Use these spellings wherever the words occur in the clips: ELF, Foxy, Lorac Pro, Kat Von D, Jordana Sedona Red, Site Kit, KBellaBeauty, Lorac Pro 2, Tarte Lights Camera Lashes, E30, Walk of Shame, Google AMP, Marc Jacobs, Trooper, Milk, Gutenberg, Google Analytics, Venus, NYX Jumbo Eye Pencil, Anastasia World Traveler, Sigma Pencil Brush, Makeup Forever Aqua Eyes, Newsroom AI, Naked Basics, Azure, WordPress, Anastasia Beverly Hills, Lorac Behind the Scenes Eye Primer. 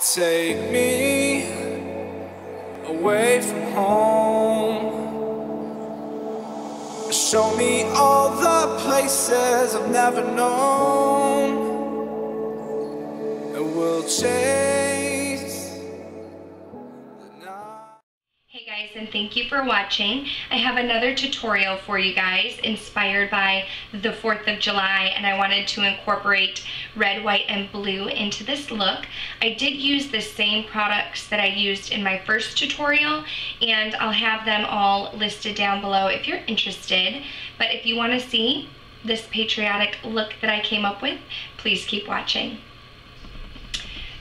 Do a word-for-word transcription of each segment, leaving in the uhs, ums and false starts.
Take me away from home. Show me all the places I've never known. And we'll chase the night. Hey guys, and thank you for watching. I have another tutorial for you guys inspired by the fourth of July, and I wanted to incorporate red, white, and blue into this look. I did use the same products that I used in my first tutorial, and I'll have them all listed down below if you're interested. But if you want to see this patriotic look that I came up with, please keep watching.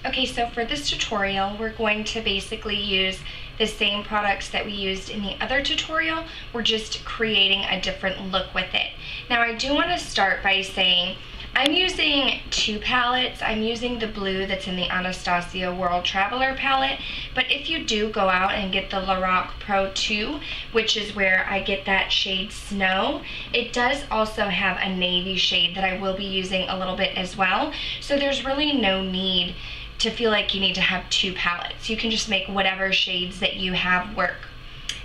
Okay, so for this tutorial, we're going to basically use the same products that we used in the other tutorial. We're just creating a different look with it. Now, I do want to start by saying I'm using two palettes. I'm using the blue that's in the Anastasia World Traveler palette, but if you do go out and get the Lorac Pro two, which is where I get that shade Snow, it does also have a navy shade that I will be using a little bit as well, so there's really no need to feel like you need to have two palettes. You can just make whatever shades that you have work.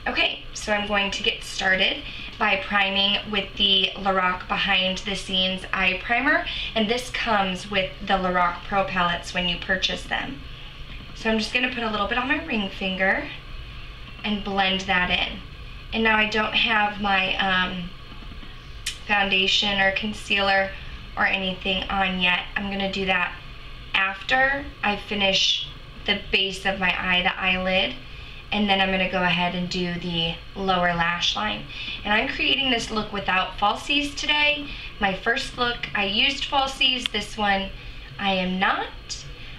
Okay, so I'm going to get started by priming with the Lorac Behind the Scenes Eye Primer, and this comes with the Lorac Pro palettes when you purchase them. So I'm just going to put a little bit on my ring finger and blend that in. And now I don't have my um, foundation or concealer or anything on yet. I'm going to do that after I finish the base of my eye, the eyelid. And then I'm going to go ahead and do the lower lash line. And I'm creating this look without falsies today. My first look, I used falsies. This one, I am not.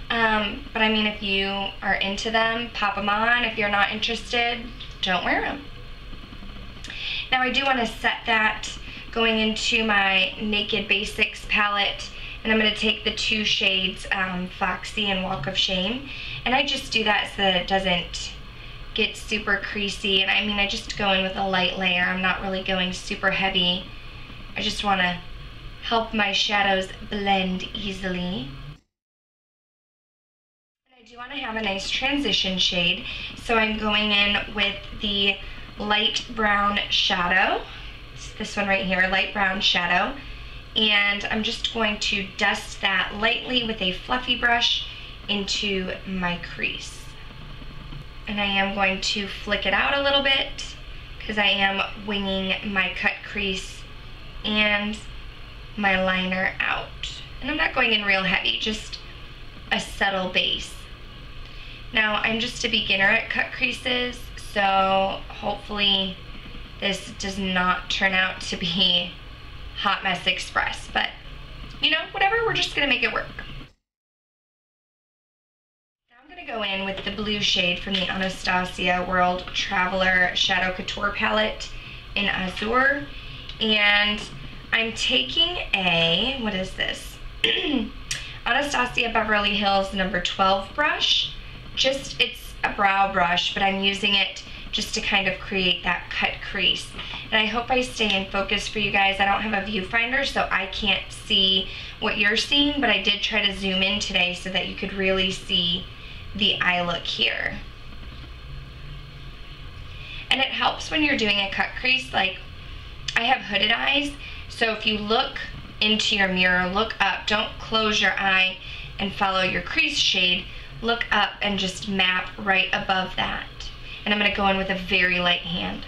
Um, but I mean, if you are into them, pop them on. If you're not interested, don't wear them. Now, I do want to set that going into my Naked Basics palette. And I'm going to take the two shades, um, Foxy and Walk of Shame. And I just do that so that it doesn't get super creasy, and I mean I just go in with a light layer. I'm not really going super heavy. I just want to help my shadows blend easily. And I do want to have a nice transition shade, so I'm going in with the light brown shadow. It's this one right here, light brown shadow, and I'm just going to dust that lightly with a fluffy brush into my crease. And I am going to flick it out a little bit because I am winging my cut crease and my liner out. And I'm not going in real heavy, just a subtle base. Now, I'm just a beginner at cut creases, so hopefully this does not turn out to be Hot Mess Express. But, you know, whatever, we're just going to make it work. Go in with the blue shade from the Anastasia World Traveler Shadow Couture palette in Azure, and I'm taking a, what is this, Anastasia Beverly Hills number twelve brush. Just, it's a brow brush, but I'm using it just to kind of create that cut crease. And I hope I stay in focus for you guys. I don't have a viewfinder, so I can't see what you're seeing, but I did try to zoom in today so that you could really see the eye look here. And it helps when you're doing a cut crease. Like, I have hooded eyes, so if you look into your mirror, look up, don't close your eye and follow your crease shade, look up and just map right above that. And I'm going to go in with a very light hand.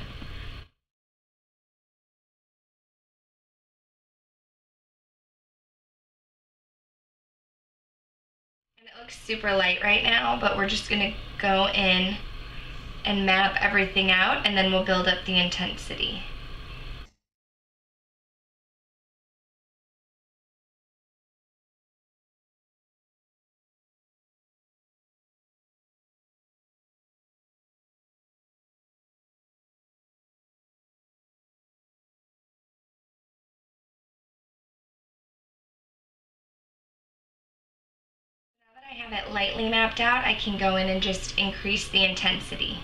Super light right now, but we're just gonna go in and map everything out, and then we'll build up the intensity. I have it lightly mapped out, I can go in and just increase the intensity.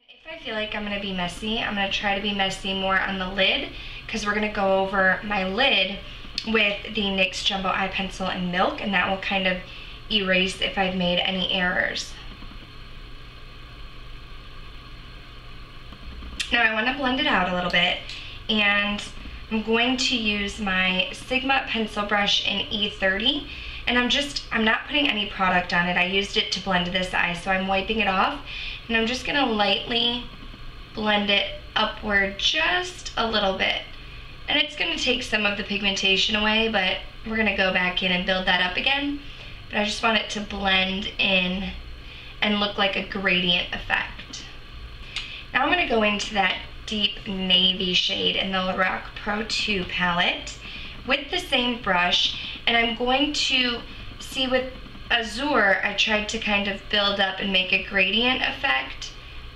And if I feel like I'm gonna be messy, I'm gonna try to be messy more on the lid, because we're gonna go over my lid with the NYX Jumbo Eye Pencil and Milk, and that will kind of erase if I've made any errors. Now I want to blend it out a little bit, and I'm going to use my Sigma Pencil Brush in E thirty, and I'm just, I'm not putting any product on it. I used it to blend this eye, so I'm wiping it off, and I'm just going to lightly blend it upward just a little bit. And it's going to take some of the pigmentation away, but we're going to go back in and build that up again. But I just want it to blend in and look like a gradient effect. Now I'm going to go into that deep navy shade in the Lorac Pro two palette with the same brush, and I'm going to see with Azure, I tried to kind of build up and make a gradient effect,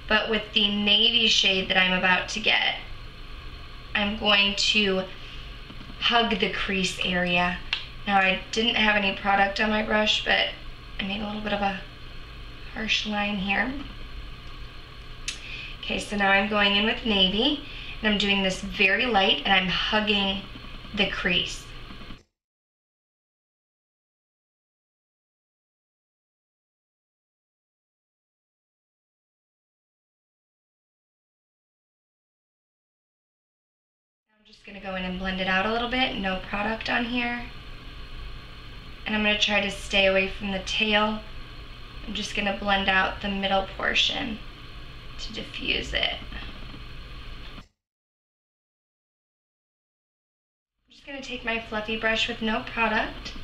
but with the navy shade that I'm about to get, I'm going to hug the crease area. Now I didn't have any product on my brush, but I made a little bit of a harsh line here. Okay, so now I'm going in with navy, and I'm doing this very light, and I'm hugging the crease. I'm just going to go in and blend it out a little bit, no product on here. And I'm going to try to stay away from the tail. I'm just going to blend out the middle portion to diffuse it. I'm just going to take my fluffy brush with no product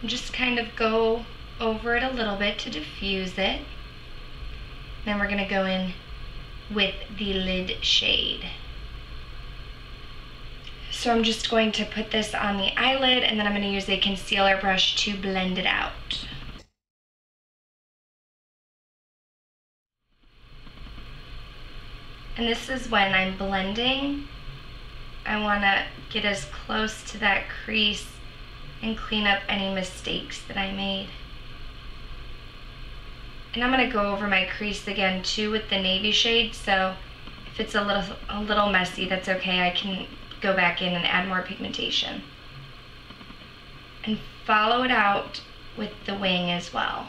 and just kind of go over it a little bit to diffuse it. Then we're going to go in with the lid shade. So I'm just going to put this on the eyelid, and then I'm going to use a concealer brush to blend it out. And this is when I'm blending. I want to get as close to that crease and clean up any mistakes that I made. And I'm going to go over my crease again too with the navy shade, so if it's a little, a little messy, that's okay. I can go back in and add more pigmentation. And follow it out with the wing as well.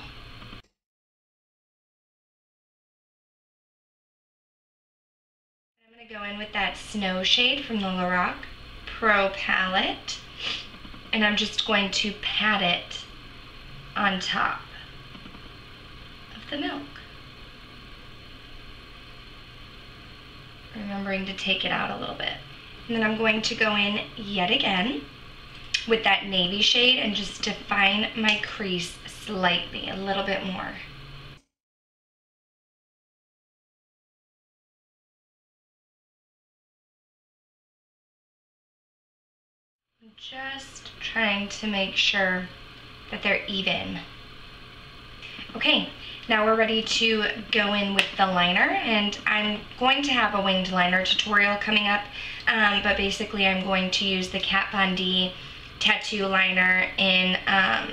Go in with that snow shade from the Lorac Pro palette, and I'm just going to pat it on top of the milk, remembering to take it out a little bit. And then I'm going to go in yet again with that navy shade and just define my crease slightly, a little bit more. Just trying to make sure that they're even. Okay, now we're ready to go in with the liner, and I'm going to have a winged liner tutorial coming up, um, but basically I'm going to use the Kat Von D tattoo liner in, um,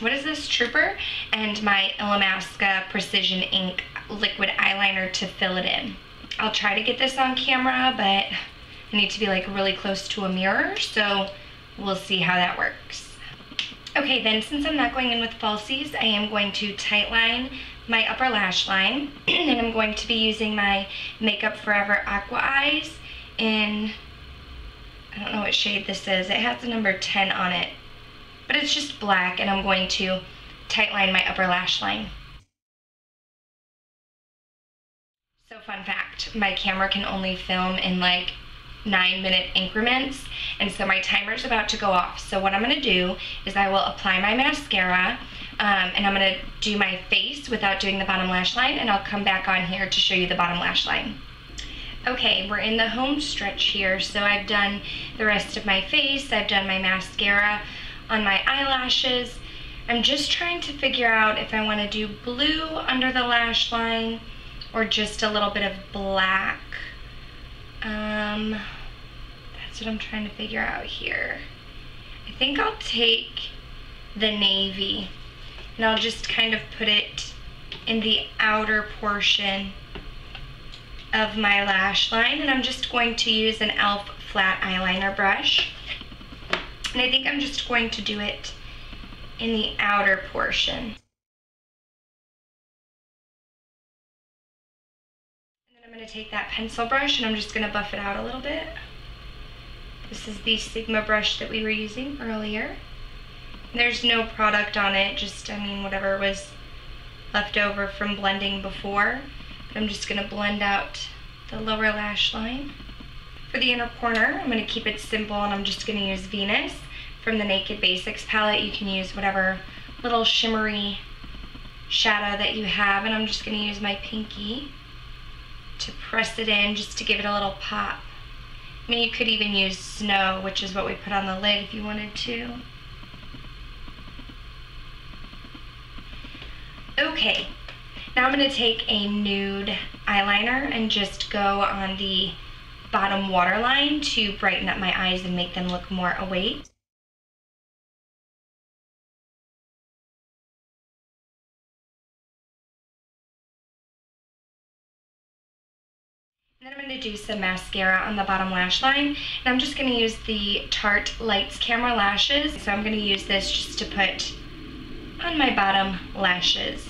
what is this, Trooper? And my Illamasqua Precision Ink liquid eyeliner to fill it in. I'll try to get this on camera, but I need to be like really close to a mirror, so we'll see how that works. Okay, then since I'm not going in with falsies, I am going to tightline my upper lash line, and I'm going to be using my Makeup Forever Aqua Eyes in, I don't know what shade this is. It has the number ten on it, but it's just black, and I'm going to tightline my upper lash line. So fun fact, my camera can only film in like nine minute increments, and so my timer's about to go off. So what I'm going to do is I will apply my mascara, um, and I'm going to do my face without doing the bottom lash line, and I'll come back on here to show you the bottom lash line. Okay, we're in the home stretch here, so I've done the rest of my face, I've done my mascara on my eyelashes. I'm just trying to figure out if I want to do blue under the lash line or just a little bit of black. Um, that's what I'm trying to figure out here. I think I'll take the navy, and I'll just kind of put it in the outer portion of my lash line, and I'm just going to use an E L F flat eyeliner brush. And I think I'm just going to do it in the outer portion. And then I'm going to take that pencil brush and I'm just going to buff it out a little bit. This is the Sigma brush that we were using earlier. There's no product on it, just, I mean, whatever was left over from blending before. But I'm just going to blend out the lower lash line. For the inner corner, I'm going to keep it simple, and I'm just going to use Venus from the Naked Basics palette. You can use whatever little shimmery shadow that you have, and I'm just going to use my pinky to press it in just to give it a little pop. I mean, you could even use snow, which is what we put on the lid if you wanted to. Okay, now I'm going to take a nude eyeliner and just go on the bottom waterline to brighten up my eyes and make them look more awake. And then I'm going to do some mascara on the bottom lash line, and I'm just going to use the Tarte Lights Camera Lashes. So I'm going to use this just to put on my bottom lashes.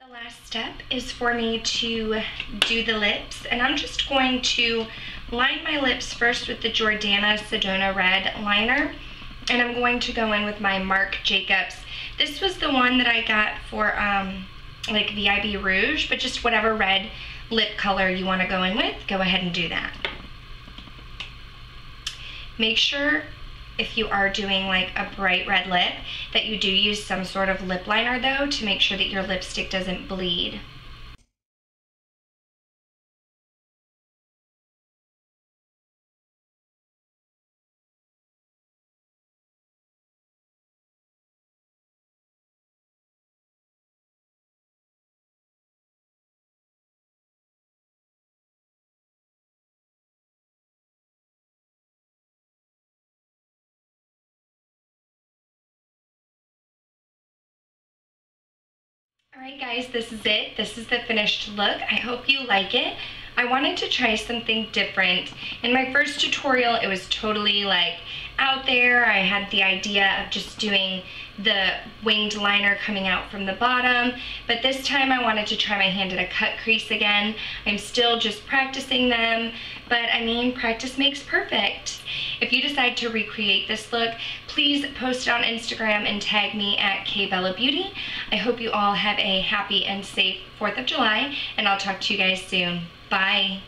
The last step is for me to do the lips, and I'm just going to line my lips first with the Jordana Sedona Red liner, and I'm going to go in with my Marc Jacobs. This was the one that I got for um, like V I B Rouge, but just whatever red lip color you want to go in with, go ahead and do that. Make sure if you are doing like a bright red lip that you do use some sort of lip liner though, to make sure that your lipstick doesn't bleed. Alright guys, this is it. This is the finished look. I hope you like it. I wanted to try something different. In my first tutorial, it was totally like out there. I had the idea of just doing the winged liner coming out from the bottom, but this time I wanted to try my hand at a cut crease again. I'm still just practicing them, but I mean, practice makes perfect. If you decide to recreate this look, please post it on Instagram and tag me at KBellaBeauty. I hope you all have a happy and safe fourth of July, and I'll talk to you guys soon. Bye.